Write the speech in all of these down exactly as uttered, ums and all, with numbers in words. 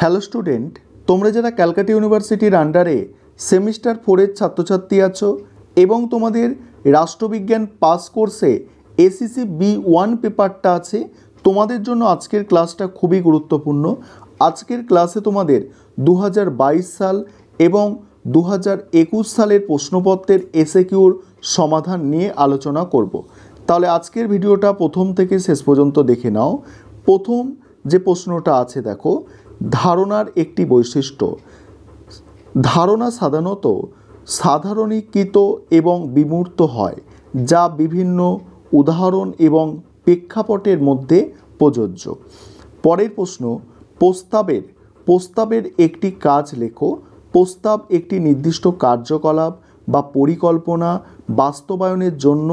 Hello student, তোমরা যারা ক্যালকাটা ইউনিভার্সিটির আন্ডারে সেমিস্টার ফোরের ছাত্রছাত্রী আছো এবং তোমাদের রাষ্ট্রবিজ্ঞান পাস কোর্সে এসিসি বি ওয়ান পেপারটা আছে, তোমাদের জন্য আজকের ক্লাসটা খুবই গুরুত্বপূর্ণ। আজকের ক্লাসে তোমাদের দু হাজার বাইশ সাল এবং দু হাজার একুশ সালের প্রশ্নপত্রের এসএকিউর সমাধান নিয়ে আলোচনা করব। তাহলে আজকের ভিডিওটা প্রথম থেকে শেষ পর্যন্ত দেখে নাও। প্রথম যে প্রশ্নটা আছে দেখো, ধারণার একটি বৈশিষ্ট্য। ধারণা সাধারণত সাধারণীকৃত এবং বিমূর্ত হয়, যা বিভিন্ন উদাহরণ এবং প্রেক্ষাপটের মধ্যে প্রযোজ্য। পরের প্রশ্ন, প্রস্তাবের প্রস্তাবের একটি কাজ লেখো। প্রস্তাব একটি নির্দিষ্ট কার্যকলাপ বা পরিকল্পনা বাস্তবায়নের জন্য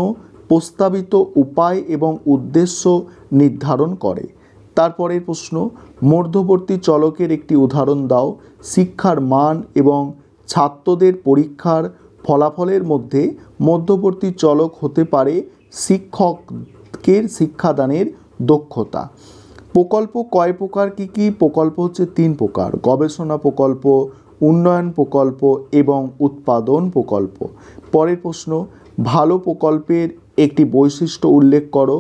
প্রস্তাবিত উপায় এবং উদ্দেশ্য নির্ধারণ করে। তারপরের প্রশ্ন, মধ্যবর্তী চলকের একটি উদাহরণ দাও। শিক্ষার মান এবং ছাত্রদের পরীক্ষার ফলাফলের মধ্যে মধ্যবর্তী চলক হতে পারে শিক্ষকের শিক্ষাদানের দক্ষতা। প্রকল্প কয় প্রকার, কী কী প্রকল্প? হচ্ছে তিন প্রকার, গবেষণা প্রকল্প, উন্নয়ন প্রকল্প এবং উৎপাদন প্রকল্প। পরের প্রশ্ন, ভালো প্রকল্পের একটি বৈশিষ্ট্য উল্লেখ করো।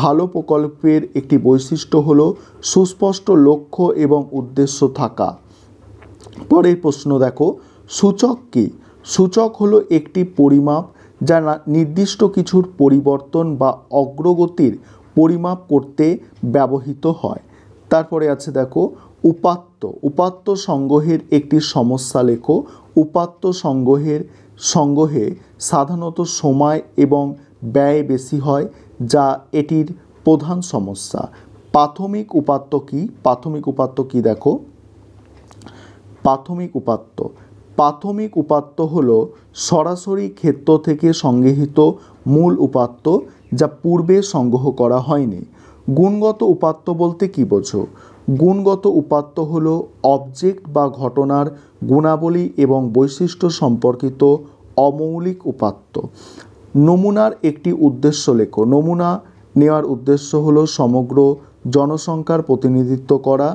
ভালো প্রকল্পের একটি বৈশিষ্ট্য হলো সুস্পষ্ট লক্ষ্য এবং উদ্দেশ্য থাকা। পরের প্রশ্ন দেখো, সূচক কী? সূচক হলো একটি পরিমাপ যা নির্দিষ্ট কিছুর পরিবর্তন বা অগ্রগতির পরিমাপ করতে ব্যবহৃত হয়। তারপরে আছে দেখো, উপাত্ত উপাত্ত সংগ্রহের একটি সমস্যা লেখো। উপাত্ত সংগ্রহের সংগ্রহে সাধারণত সময় এবং ব্যয় বেশি হয়, যা এটির প্রধান সমস্যা। প্রাথমিক উপাত্ত কী? প্রাথমিক উপাত্ত কী দেখো, প্রাথমিক উপাত্ত প্রাথমিক উপাত্ত হলো সরাসরি ক্ষেত্র থেকে সংগৃহীত মূল উপাত্ত যা পূর্বে সংগ্রহ করা হয়নি। গুণগত উপাত্ত বলতে কী বোঝো? গুণগত উপাত্ত হলো অবজেক্ট বা ঘটনার গুণাবলী এবং বৈশিষ্ট্য সম্পর্কিত অমৌলিক উপাত্ত। নমুনার একটি উদ্দেশ্য লেখো। নমুনা নেওয়ার উদ্দেশ্য হলো সমগ্র জনসংখ্যার প্রতিনিধিত্ব করা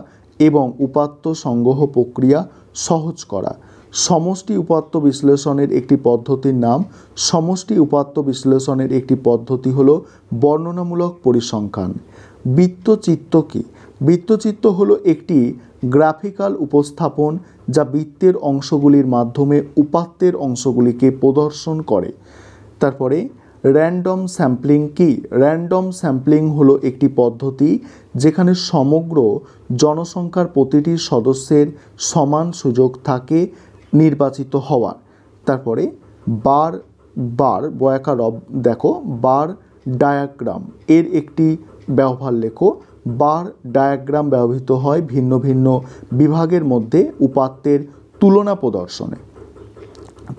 এবং উপাত্ত সংগ্রহ প্রক্রিয়া সহজ করা। সমষ্টি উপাত্ত বিশ্লেষণের একটি পদ্ধতির নাম। সমষ্টি উপাত্ত বিশ্লেষণের একটি পদ্ধতি হলো বর্ণনামূলক পরিসংখ্যান। বৃত্তচিত্র কী? বৃত্তচিত্র হলো একটি গ্রাফিক্যাল উপস্থাপন যা বৃত্তের অংশগুলির মাধ্যমে উপাত্তের অংশগুলিকে প্রদর্শন করে। তারপরে র্যান্ডম স্যাম্পলিং কী? র্যান্ডম স্যাম্পলিং হলো একটি পদ্ধতি যেখানে সমগ্র জনসংখ্যার প্রতিটি সদস্যের সমান সুযোগ থাকে নির্বাচিত হওয়ার। তারপরে বার বার বয়াকার দেখো, বার ডায়াগ্রাম এর একটি ব্যবহার লেখো। বার ডায়াগ্রাম ব্যবহৃত হয় ভিন্ন ভিন্ন বিভাগের মধ্যে উপাত্তের তুলনা প্রদর্শনে।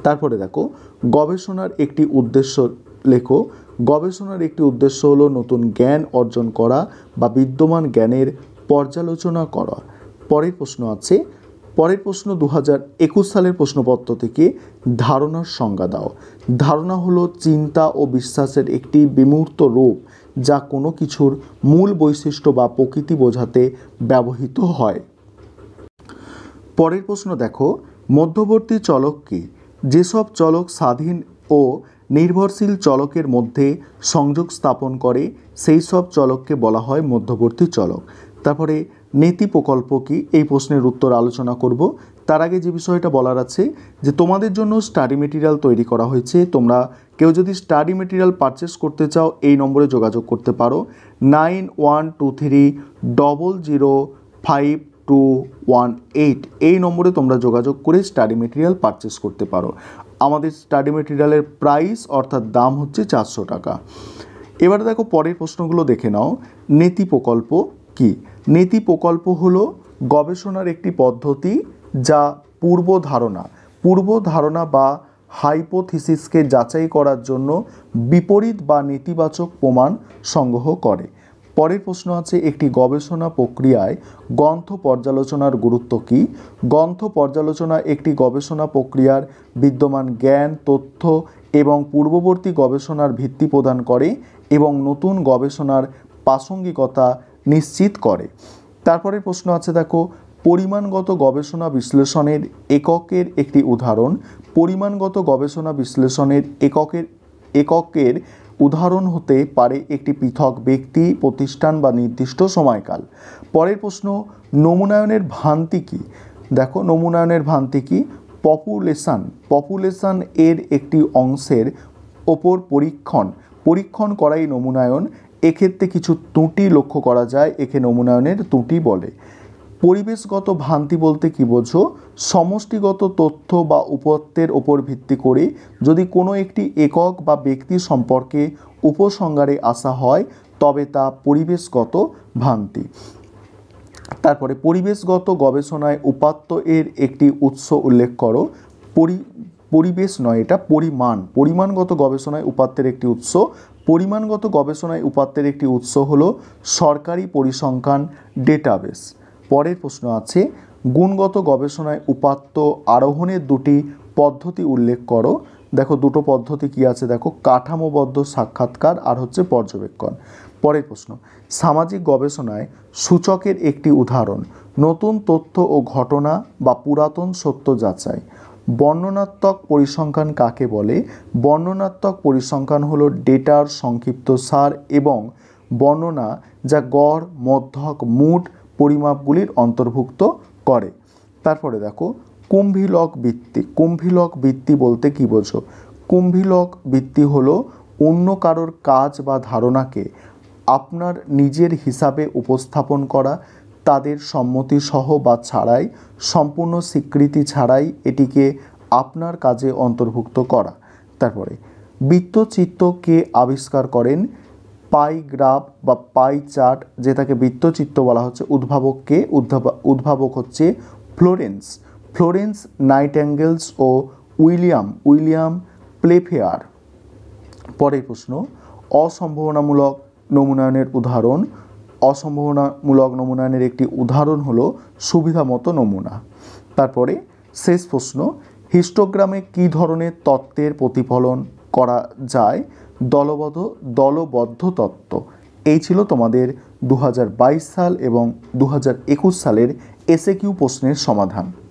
তারপরে দেখো, গবেষণার একটি উদ্দেশ্য লেখো। গবেষণার একটি উদ্দেশ্য হলো নতুন জ্ঞান অর্জন করা বা বিদ্যমান জ্ঞানের পর্যালোচনা করা। পরের প্রশ্ন আছে, পরের প্রশ্ন দু হাজার একুশ সালের প্রশ্নপত্র থেকে ধারণার সংজ্ঞা দাও। ধারণা হলো চিন্তা ও বিশ্বাসের একটি বিমূর্ত রূপ যা কোনো কিছুর মূল বৈশিষ্ট্য বা প্রকৃতি বোঝাতে ব্যবহৃত হয়। পরের প্রশ্ন দেখো, মধ্যবর্তী চলক কী? যেসব চলক স্বাধীন ও নির্ভরশীল চলকের মধ্যে সংযোগ স্থাপন করে সেই সব চলককে বলা হয় মধ্যবর্তী চলক। তারপরে নীতি প্রকল্প কী? এই প্রশ্নের উত্তর আলোচনা করব। তার আগে যে বিষয়টা বলার আছে যে তোমাদের জন্য স্টাডি মেটেরিয়াল তৈরি করা হয়েছে। তোমরা কেউ যদি স্টাডি মেটেরিয়াল পারচেস করতে চাও এই নম্বরে যোগাযোগ করতে পারো, nine one two three double zero five two one eight এই নম্বরে তোমরা যোগাযোগ করে স্টাডি মেটেরিয়াল পারচেস করতে পারো। আমাদের স্টাডি মেটেরিয়ালের প্রাইস অর্থাৎ দাম হচ্ছে চারশো টাকা। এবার দেখো পরের প্রশ্নগুলো দেখে নাও। নীতি প্রকল্প কী? নীতি প্রকল্প হলো গবেষণার একটি পদ্ধতি যা পূর্ব ধারণা পূর্ব ধারণা বা হাইপোথিসিসকে যাচাই করার জন্য বিপরীত বা নেতিবাচক প্রমাণ সংগ্রহ করে। পরের প্রশ্ন আছে, একটি গবেষণা প্রক্রিয়ায় গ্রন্থ পর্যালোচনার গুরুত্ব কী? গ্রন্থ পর্যালোচনা একটি গবেষণা প্রক্রিয়ার বিদ্যমান জ্ঞান, তথ্য এবং পূর্ববর্তী গবেষণার ভিত্তি প্রদান করে এবং নতুন গবেষণার প্রাসঙ্গিকতা নিশ্চিত করে। তারপরে প্রশ্ন আছে দেখো, পরিমাণগত গবেষণা বিশ্লেষণের এককের একটি উদাহরণ পরিমাণগত গবেষণা বিশ্লেষণের এককের এককের উদাহরণ হতে পারে একটি পৃথক ব্যক্তি, প্রতিষ্ঠান বা নির্দিষ্ট সময়কাল। পরের প্রশ্ন, নমুনায়নের ভ্রান্তি কী? দেখো নমুনায়নের ভ্রান্তি কী? পপুলেশান পপুলেশান এর একটি অংশের ওপর পরীক্ষণ পরীক্ষণ করাই নমুনায়ন। এক্ষেত্রে কিছু ত্রুটি লক্ষ্য করা যায়, একে নমুনায়নের ত্রুটি বলে। পরিবেশগত ভ্রান্তি বলতে কী বোঝো? সমষ্টিগত তথ্য বা উপাত্তের ওপর ভিত্তি করে যদি কোনো একটি একক বা ব্যক্তি সম্পর্কে উপসংহারে আসা হয় তবে তা পরিবেশগত ভ্রান্তি। তারপরে পরিবেশগত গবেষণায় উপাত্ত এর একটি উৎস উল্লেখ করো। পরি পরিবেশ নয়, এটা পরিমাণ। পরিমাণগত গবেষণায় উপাত্তের একটি উৎস পরিমাণগত গবেষণায় উপাত্তের একটি উৎস হলো সরকারি পরিসংখ্যান ডেটাবেস। পরের প্রশ্ন আছে, গুণগত গবেষণায় উপাত্ত আরোহণের দুটি পদ্ধতি উল্লেখ করো। দেখো দুটো পদ্ধতি কি আছে? দেখো কাঠামোবদ্ধ সাক্ষাৎকার আর হচ্ছে পর্যবেক্ষণ। পরের প্রশ্ন, সামাজিক গবেষণায় সূচকের একটি উদাহরণ নতুন তথ্য ও ঘটনা বা পুরাতন সত্য যাচাই। বর্ণনাত্মক পরিসংখ্যান কাকে বলে? বর্ণনাত্মক পরিসংখ্যান হলো ডেটার সংক্ষিপ্তসার এবং বর্ণনা যা গড়, মধ্যক, মোট পরিমাপগুলির অন্তর্ভুক্ত করে। তারপরে দেখো কুম্ভীলক বৃত্তি কুম্ভীলক বৃত্তি বলতে কী বোঝো? কুম্ভীলক বৃত্তি হলো অন্য কারোর কাজ বা ধারণাকে আপনার নিজের হিসাবে উপস্থাপন করা, তাদের সম্মতিসহ বা ছাড়াই, সম্পূর্ণ স্বীকৃতি ছাড়াই এটিকে আপনার কাজে অন্তর্ভুক্ত করা। তারপরে বৃত্তচিত্র কে আবিষ্কার করেন? পাই গ্রাফ বা পাই চার্ট, যেটাকে বৃত্তচিত্র বলা হচ্ছে, উদ্ভাবককে উদ্ভাবক হচ্ছে ফ্লোরেন্স ফ্লোরেন্স নাইটেঙ্গেলস ও উইলিয়াম উইলিয়াম প্লেফেয়ার। পরের প্রশ্ন, অসম্ভাবনামূলক নমুনায়নের উদাহরণ অসম্ভাবনামূলক নমুনায়নের একটি উদাহরণ হলো সুবিধামতো নমুনা। তারপরে শেষ প্রশ্ন, হিস্টোগ্রামে কী ধরনের তত্ত্বের প্রতিফলন করা যায়? দলবদ্ধ দলবদ্ধ তত্ত্ব। এই ছিল তোমাদের দু হাজার বাইশ সাল এবং দু হাজার একুশ সালের এসএকিউ প্রশ্নের সমাধান।